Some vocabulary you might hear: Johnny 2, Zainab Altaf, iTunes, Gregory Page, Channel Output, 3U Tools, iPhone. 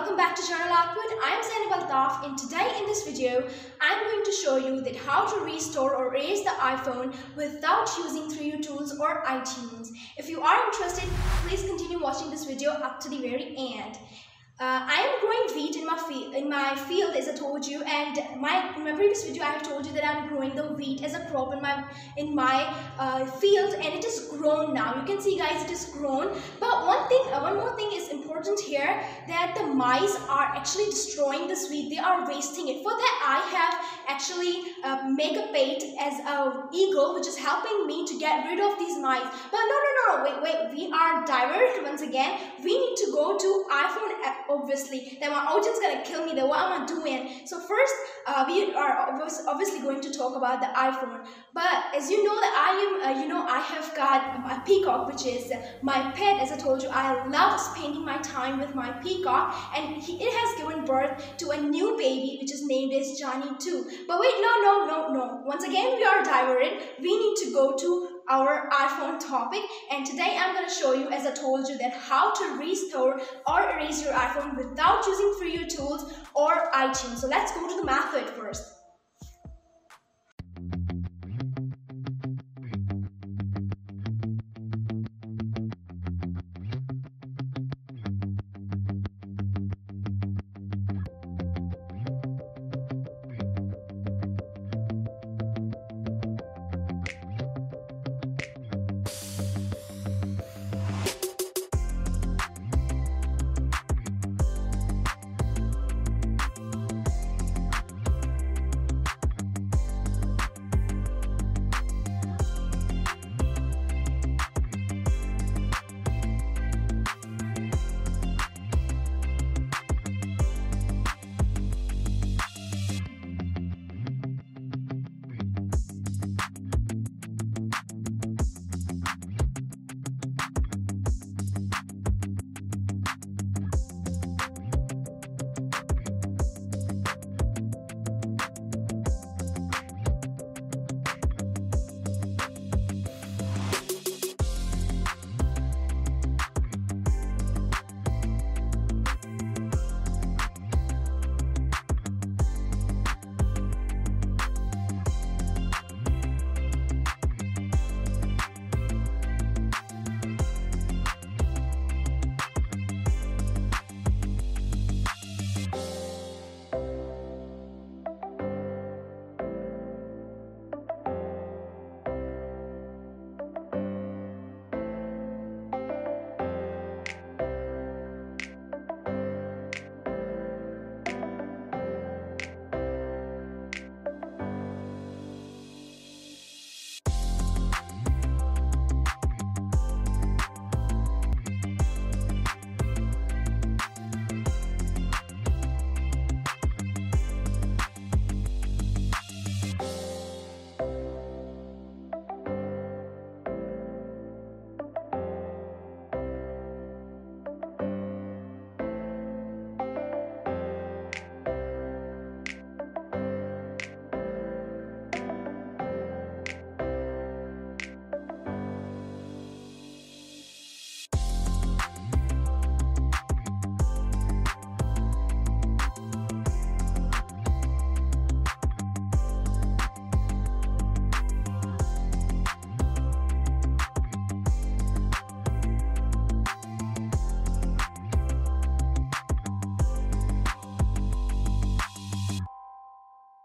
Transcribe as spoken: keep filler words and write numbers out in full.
Welcome back to Channel Output. I am Zainab Altaf, and today in this video I am going to show you that how to restore or erase the iPhone without using three U Tools or iTunes. If you are interested, please continue watching this video up to the very end. Uh, I am growing wheat in my, field, in my field as I told you, and my, in my previous video I have told you that I am growing the wheat as a crop in my, in my uh, field, and it is grown now. You can see, guys, it is grown. But one thing, uh, one more thing is important here, that the mice are actually destroying this wheat. They are wasting it. For that I have actually uh, make a bait as an eagle, which is helping me to get rid of these mice. But no, no, no, wait, wait, we are diverted once again. We need to go to iPhone app. Obviously, then my audience is gonna kill me. Then what am I doing? So first, uh, we are obviously going to talk about the iPhone. But as you know, that I am, uh, you know, I have got my peacock, which is my pet. As I told you, I love spending my time with my peacock, and he, it has given birth to a new baby, which is named as Johnny two. But wait, no, no, no, no. Once again, we are diverted. We need to go to our iPhone topic, and today I'm going to show you, as I told you, that how to restore or erase your iPhone without using three U Tools or iTunes. So let's go to the method first.